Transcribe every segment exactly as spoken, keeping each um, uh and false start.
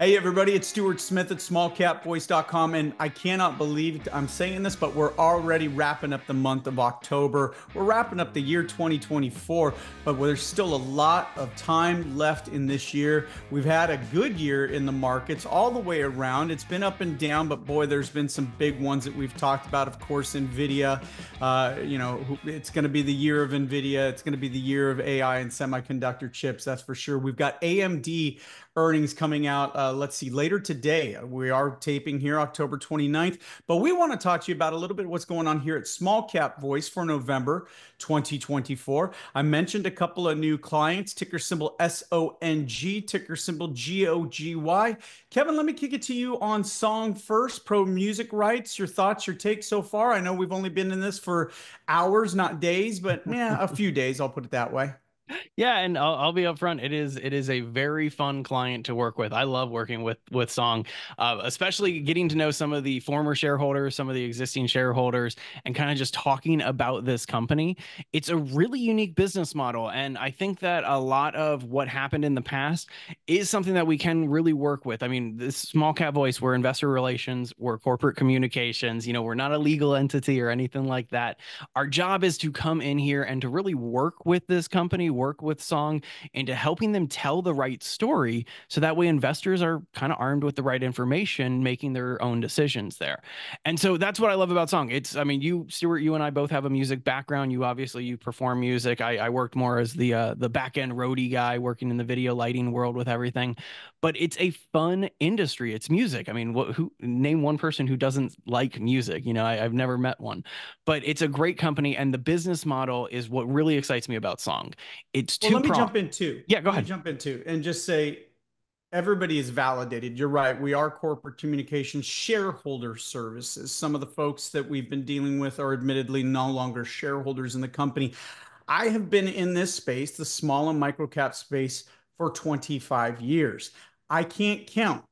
Hey everybody, it's Stuart Smith at small cap voice dot com, and I cannot believe I'm saying this, but we're already wrapping up the month of October. We're wrapping up the year twenty twenty-four, but there's still a lot of time left in this year. We've had a good year in the markets all the way around. It's been up and down, but boy, there's been some big ones that we've talked about. Of course, NVIDIA, uh, you know, it's going to be the year of NVIDIA. It's going to be the year of A I and semiconductor chips, that's for sure. We've got A M D earnings coming out, uh, let's see, later today. We are taping here October twenty-ninth, but we want to talk to you about a little bit of what's going on here at Small Cap Voice for November twenty twenty-four. I mentioned a couple of new clients, ticker symbol S O N G, ticker symbol G O G Y. Kevin, let me kick it to you on Song first, pro music rights, your thoughts, your take so far. I know we've only been in this for hours, not days, but yeah, a few days, I'll put it that way. Yeah, and I'll, I'll be upfront. It is it is a very fun client to work with. I love working with with Song, uh, especially getting to know some of the former shareholders, some of the existing shareholders, and kind of just talking about this company. It's a really unique business model, and I think that a lot of what happened in the past is something that we can really work with. I mean, this Small Cap Voice, we're investor relations, we're corporate communications. You know, we're not a legal entity or anything like that. Our job is to come in here and to really work with this company, work with Song, into helping them tell the right story, so that way investors are kind of armed with the right information, making their own decisions there. And so that's what I love about Song. It's, I mean, you, Stuart, you and I both have a music background. You obviously, you perform music. I, I worked more as the uh, the back-end roadie guy, working in the video lighting world with everything. But it's a fun industry. It's music. I mean, what, who, name one person who doesn't like music. You know, I, I've never met one. But it's a great company, and the business model is what really excites me about Song. It's well, let me jump in too. Yeah, go ahead. Let me jump in too and just say everybody is validated. You're right. We are corporate communications, shareholder services. Some of the folks that we've been dealing with are admittedly no longer shareholders in the company. I have been in this space, the small and micro cap space, for twenty-five years. I can't count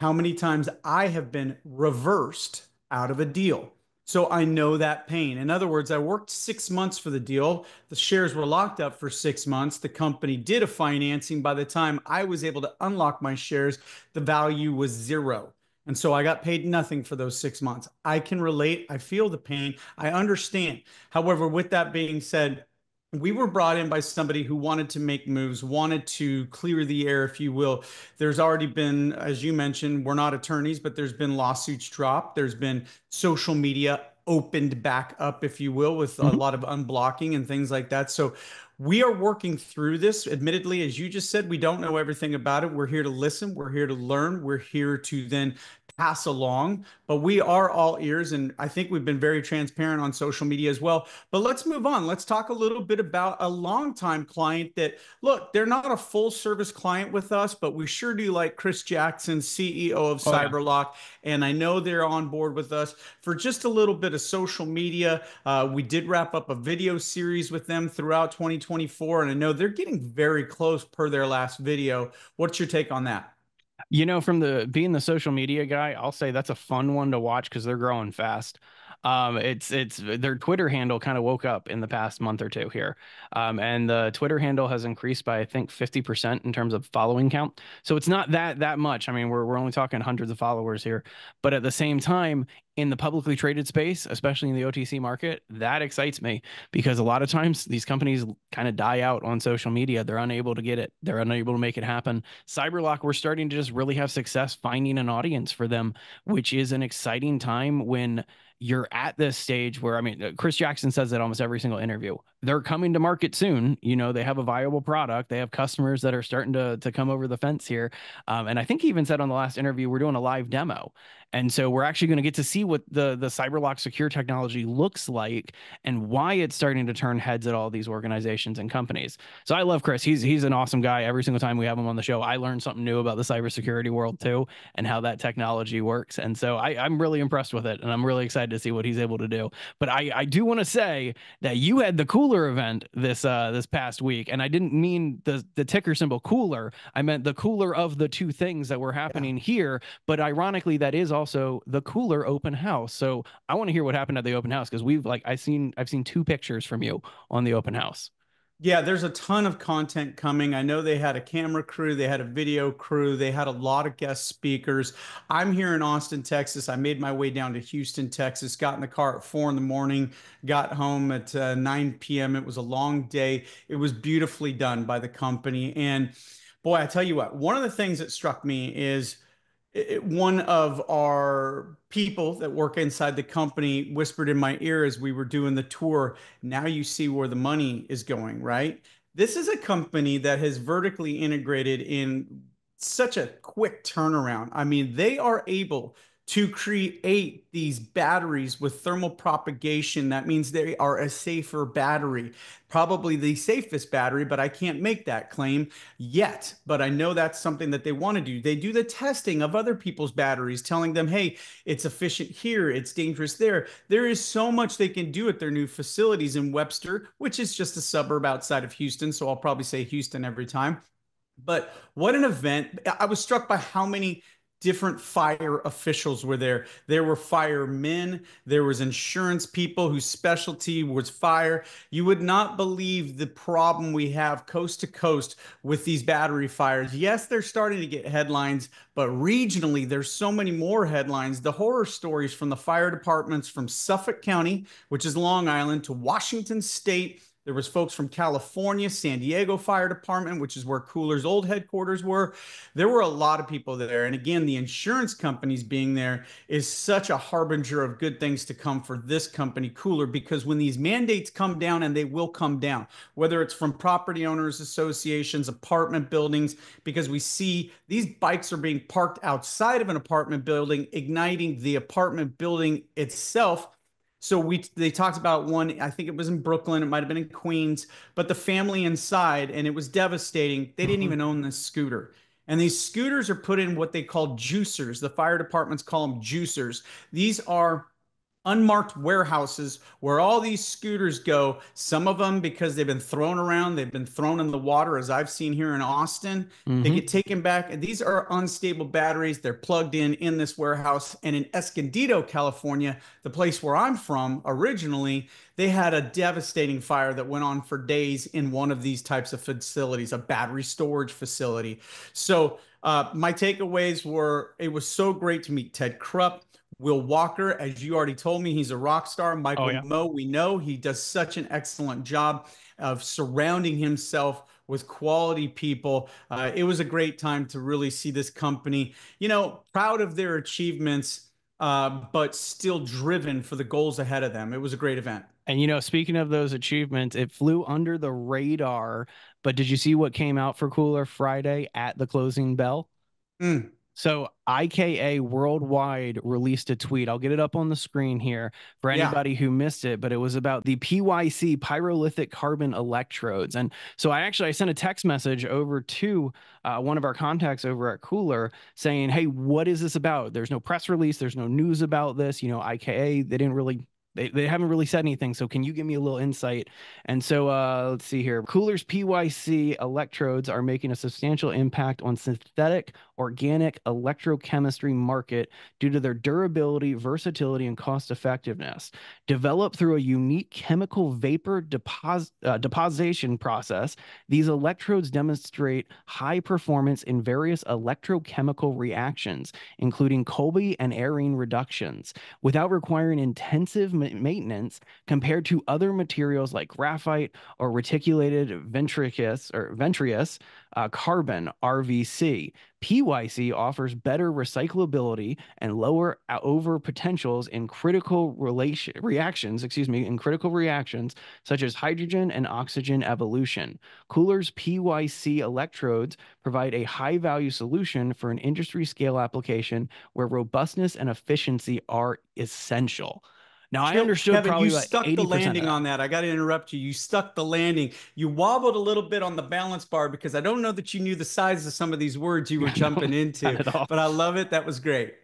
how many times I have been reversed out of a deal. So I know that pain. In other words, I worked six months for the deal. The shares were locked up for six months. The company did a financing. By the time I was able to unlock my shares, the value was zero. And so I got paid nothing for those six months. I can relate. I feel the pain. I understand. However, with that being said, we were brought in by somebody who wanted to make moves, wanted to clear the air, if you will. There's already been, as you mentioned, we're not attorneys, but there's been lawsuits dropped. There's been social media opened back up, if you will, with mm-hmm. a lot of unblocking and things like that. So we are working through this. Admittedly, as you just said, we don't know everything about it. We're here to listen. We're here to learn. We're here to then pass along, but we are all ears. And I think we've been very transparent on social media as well, but let's move on. Let's talk a little bit about a longtime client that, look, they're not a full service client with us, but we sure do like Chris Jackson, C E O of oh, CyberLoq. Yeah. And I know they're on board with us for just a little bit of social media. Uh, we did wrap up a video series with them throughout twenty twenty-four. And I know they're getting very close per their last video. What's your take on that? You know, from the being the social media guy, I'll say that's a fun one to watch because they're growing fast. Um, it's it's their Twitter handle kind of woke up in the past month or two here. Um, and the Twitter handle has increased by, I think, fifty percent in terms of following count. So it's not that that much. I mean, we're, we're only talking hundreds of followers here. But at the same time, in the publicly traded space, especially in the O T C market, that excites me because a lot of times these companies kind of die out on social media. They're unable to get it. They're unable to make it happen. CyberLock, we're starting to just really have success finding an audience for them, which is an exciting time when you're at this stage where, I mean, Chris Jackson says that almost every single interview. They're coming to market soon. You know, they have a viable product. They have customers that are starting to, to come over the fence here. Um, and I think he even said on the last interview, we're doing a live demo. And so we're actually going to get to see what the, the CyberLock secure technology looks like and why it's starting to turn heads at all these organizations and companies. So I love Chris. He's, he's an awesome guy. Every single time we have him on the show, I learn something new about the cybersecurity world too and how that technology works. And so I, I'm really impressed with it. And I'm really excited to see what he's able to do. But I, I do want to say that you had the K U L R event this uh, this past week. And I didn't mean the, the ticker symbol K U L R. I meant the K U L R of the two things that were happening yeah. here. But ironically, that is also also the K U L R open house. So I want to hear what happened at the open house because we've like I've seen I've seen two pictures from you on the open house. Yeah, there's a ton of content coming. I know they had a camera crew, they had a video crew, they had a lot of guest speakers. I'm here in Austin, Texas. I made my way down to Houston, Texas, got in the car at four in the morning, got home at uh, nine p m It was a long day. It was beautifully done by the company. And boy, I tell you what, one of the things that struck me is it, one of our people that work inside the company whispered in my ear as we were doing the tour, now you see where the money is going, right? This is a company that has vertically integrated in such a quick turnaround. I mean, they are able to create these batteries with thermal propagation. That means they are a safer battery, probably the safest battery, but I can't make that claim yet. But I know that's something that they want to do. They do the testing of other people's batteries, telling them, hey, it's efficient here, it's dangerous there. There is so much they can do at their new facilities in Webster, which is just a suburb outside of Houston. So I'll probably say Houston every time. But what an event. I was struck by how many different fire officials were there. There were firemen. There was insurance people whose specialty was fire. You would not believe the problem we have coast to coast with these battery fires. Yes, they're starting to get headlines, but regionally, there's so many more headlines. The horror stories from the fire departments from Suffolk County, which is Long Island, to Washington State. There was folks from California, San Diego Fire Department, which is where K U L R's old headquarters were. There were a lot of people there. And again, the insurance companies being there is such a harbinger of good things to come for this company, K U L R, because when these mandates come down, and they will come down, whether it's from property owners associations, apartment buildings, because we see these bikes are being parked outside of an apartment building, igniting the apartment building itself. So we they talked about one, I think it was in Brooklyn, it might have been in Queens, but the family inside, and it was devastating. They didn't even own this scooter. And these scooters are put in what they call juicers. The fire departments call them juicers. These are unmarked warehouses where all these scooters go. Some of them, because they've been thrown around, they've been thrown in the water, as I've seen here in Austin. Mm-hmm. They get taken back. And these are unstable batteries. They're plugged in in this warehouse. And in Escondido, California, the place where I'm from originally, they had a devastating fire that went on for days in one of these types of facilities, a battery storage facility. So uh, my takeaways were, it was so great to meet Ted Krupp. Will Walker, as you already told me, he's a rock star. Michael oh, yeah. Moe, we know he does such an excellent job of surrounding himself with quality people. Uh, it was a great time to really see this company, you know, proud of their achievements, uh, but still driven for the goals ahead of them. It was a great event. And, you know, speaking of those achievements, it flew under the radar, but did you see what came out for K U L R Friday at the closing bell? Mm. So I K A Worldwide released a tweet. I'll get it up on the screen here for anybody yeah. who missed it, but it was about the P Y C pyrolithic carbon electrodes. And so I actually I sent a text message over to uh, one of our contacts over at K U L R saying, hey, what is this about? There's no press release. There's no news about this. You know, I K A, they didn't really... They, they haven't really said anything, so can you give me a little insight? And so uh, let's see here. K U L R's P Y C electrodes are making a substantial impact on synthetic organic electrochemistry market due to their durability, versatility, and cost effectiveness. Developed through a unique chemical vapor depos uh, deposition process, these electrodes demonstrate high performance in various electrochemical reactions, including Kolbe and Arene reductions, without requiring intensive maintenance compared to other materials like graphite or reticulated ventricus or ventrius uh, carbon R V C. P Y C offers better recyclability and lower over potentials in critical relation reactions, excuse me, in critical reactions such as hydrogen and oxygen evolution. K U L R's P Y C electrodes provide a high value solution for an industry scale application where robustness and efficiency are essential. Now, I understood Kevin, probably you like stuck the landing on that. I got to interrupt you. You stuck the landing. You wobbled a little bit on the balance bar because I don't know that you knew the size of some of these words you were jumping into, but I love it. That was great.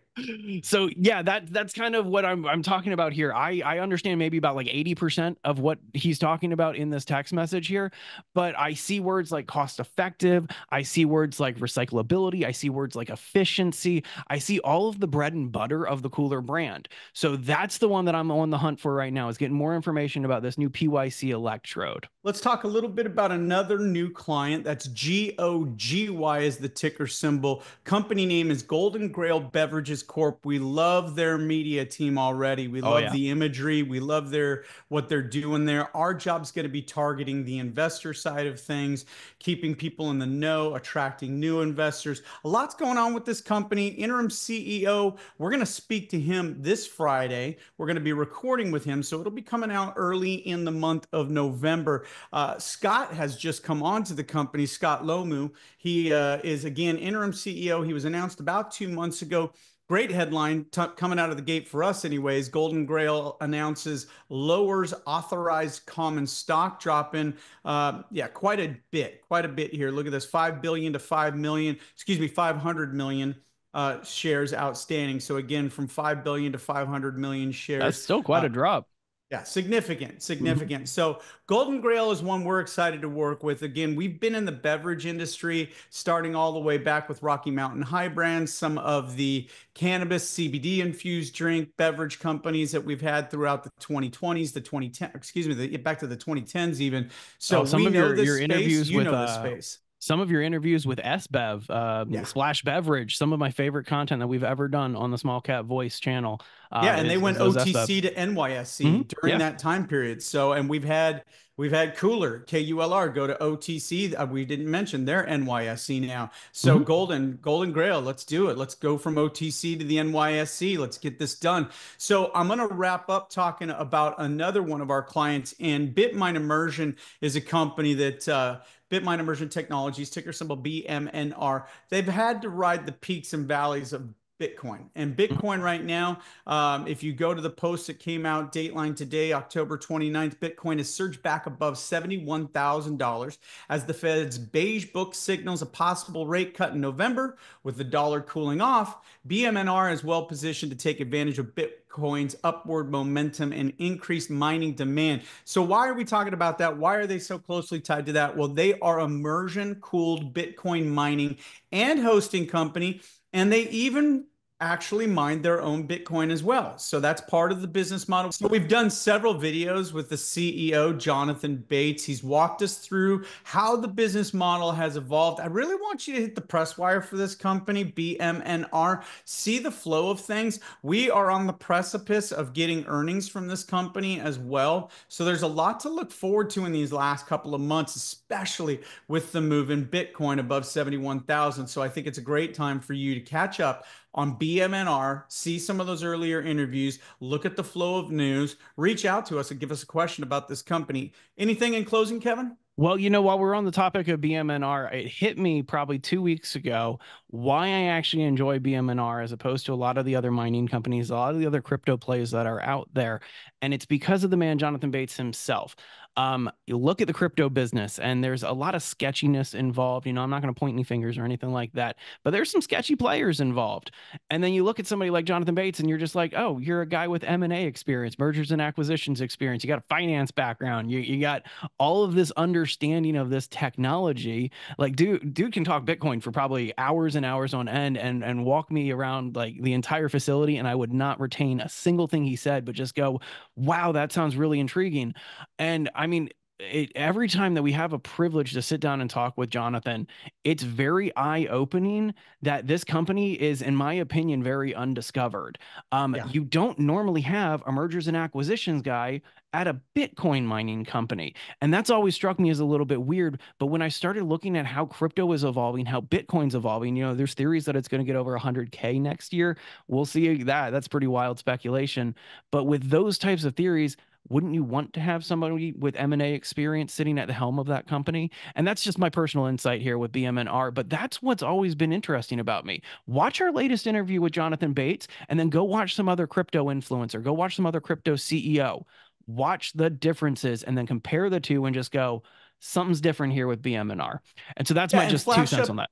So yeah, that that's kind of what I'm I'm talking about here. I I understand maybe about like eighty percent of what he's talking about in this text message here, but I see words like cost effective, I see words like recyclability, I see words like efficiency. I see all of the bread and butter of the K U L R brand. So that's the one that I'm on the hunt for right now, is getting more information about this new P Y C electrode. Let's talk a little bit about another new client. That's G O G Y is the ticker symbol. Company name is Golden Grail Beverages Corp. We love their media team already. We love oh, yeah. the imagery. We love their what they're doing there. Our job's going to be targeting the investor side of things, keeping people in the know, attracting new investors. A lot's going on with this company. Interim C E O, we're going to speak to him this Friday. We're going to be recording with him, so it'll be coming out early in the month of November. Uh, Scott has just come on to the company, Scott Lomu. He uh, is, again, interim C E O. He was announced about two months ago. Great headline coming out of the gate for us anyways. Golden Grail announces lowers authorized common stock drop-in. Uh, yeah, quite a bit, quite a bit here. Look at this, five billion dollars to five million dollars, excuse me, five hundred million dollars uh, shares outstanding. So again, from five billion dollars to five hundred million shares. That's still quite uh, a drop. Yeah, significant, significant. Mm-hmm. So Golden Grail is one we're excited to work with. Again, we've been in the beverage industry, starting all the way back with Rocky Mountain High Brands, some of the cannabis, C B D-infused drink beverage companies that we've had throughout the twenty twenties, the twenty tens, excuse me, the, back to the twenty tens even. So oh, some we of know your, this your space, interviews you with, know uh, this space. Some of your interviews with S B E V, uh, yeah. Splash Beverage, some of my favorite content that we've ever done on the Small Cap Voice channel. Uh, yeah, and they went O T C to N Y S E mm-hmm. during yeah. that time period. So, and we've had we've had K U L R, K U L R go to O T C. Uh, we didn't mention their N Y S E now. So mm-hmm. Golden, Golden Grail, let's do it. Let's go from O T C to the N Y S E. Let's get this done. So I'm going to wrap up talking about another one of our clients, and Bitmine Immersion is a company that uh, – Bitmine Immersion Technologies, ticker symbol B M N R. They've had to ride the peaks and valleys of Bitcoin. And Bitcoin right now, um, if you go to the post that came out, Dateline today, October twenty-ninth, Bitcoin has surged back above seventy-one thousand dollars as the Fed's beige book signals a possible rate cut in November. With the dollar cooling off, B M N R is well positioned to take advantage of Bitcoin's upward momentum and increased mining demand. So why are we talking about that? Why are they so closely tied to that? Well, they are immersion-cooled Bitcoin mining and hosting company, and they even actually mine their own Bitcoin as well. So that's part of the business model. So we've done several videos with the C E O, Jonathan Bates. He's walked us through how the business model has evolved. I really want you to hit the press wire for this company, B M N R. See the flow of things. We are on the precipice of getting earnings from this company as well. So there's a lot to look forward to in these last couple of months, especially with the move in Bitcoin above seventy-one thousand. So I think it's a great time for you to catch up on B M N R, see some of those earlier interviews, look at the flow of news, reach out to us and give us a question about this company. Anything in closing, Kevin? Well, you know, while we're on the topic of B M N R, it hit me probably two weeks ago why I actually enjoy B M N R as opposed to a lot of the other mining companies, a lot of the other crypto plays that are out there. And it's because of the man, Jonathan Bates himself. Um, you look at the crypto business and there's a lot of sketchiness involved. You know, I'm not going to point any fingers or anything like that, but there's some sketchy players involved. And then you look at somebody like Jonathan Bates and you're just like, oh, you're a guy with M and A experience, mergers and acquisitions experience. You got a finance background. You, you got all of this understanding of this technology. Like dude, dude can talk Bitcoin for probably hours and hours on end and, and walk me around like the entire facility. And I would not retain a single thing he said, but just go, wow, that sounds really intriguing. And I I mean, it, every time that we have a privilege to sit down and talk with Jonathan, it's very eye-opening that this company is, in my opinion, very undiscovered. Um, yeah. You don't normally have a mergers and acquisitions guy at a Bitcoin mining company. And that's always struck me as a little bit weird. But when I started looking at how crypto is evolving, how Bitcoin's evolving, you know, there's theories that it's going to get over one hundred K next year. We'll see that. That's pretty wild speculation. But with those types of theories, wouldn't you want to have somebody with M and A experience sitting at the helm of that company? And that's just my personal insight here with B M N R, but that's what's always been interesting about me. Watch our latest interview with Jonathan Bates and then go watch some other crypto influencer. Go watch some other crypto C E O. Watch the differences and then compare the two and just go, something's different here with B M N R. And so that's yeah, my just two cents on that.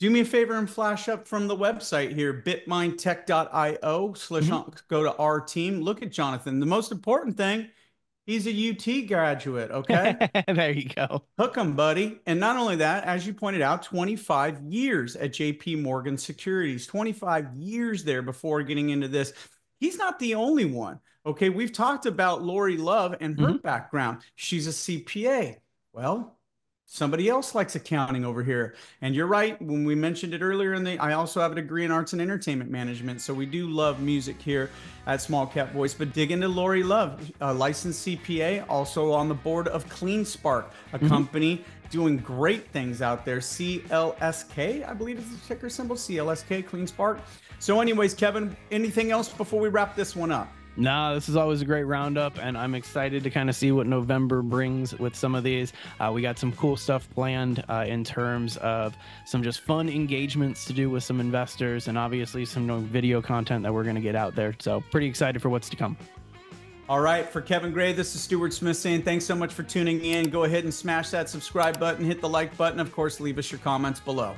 do me a favor and flash up from the website here, bitmine tech dot i o. Slash mm-hmm. Go to our team. Look at Jonathan. The most important thing, he's a U T graduate, okay? There you go. Hook him, buddy. And not only that, as you pointed out, twenty-five years at J P Morgan Securities, twenty-five years there before getting into this. He's not the only one, okay? We've talked about Lori Love and her mm-hmm. background. She's a C P A. Well, somebody else likes accounting over here. And you're right, when we mentioned it earlier, in the, I also have a degree in arts and entertainment management. So we do love music here at Small Cap Voice. But dig into Lori Love, a licensed C P A, also on the board of CleanSpark, a mm-hmm. company doing great things out there. C L S K, I believe is the ticker symbol, C L S K, CleanSpark. So anyways, Kevin, anything else before we wrap this one up? Nah, this is always a great roundup, and I'm excited to kind of see what November brings with some of these. Uh, we got some cool stuff planned uh, in terms of some just fun engagements to do with some investors, and obviously some video content that we're going to get out there. So pretty excited for what's to come. All right, for Kevin Gray, this is Stuart Smith saying thanks so much for tuning in. Go ahead and smash that subscribe button, hit the like button. Of course, leave us your comments below.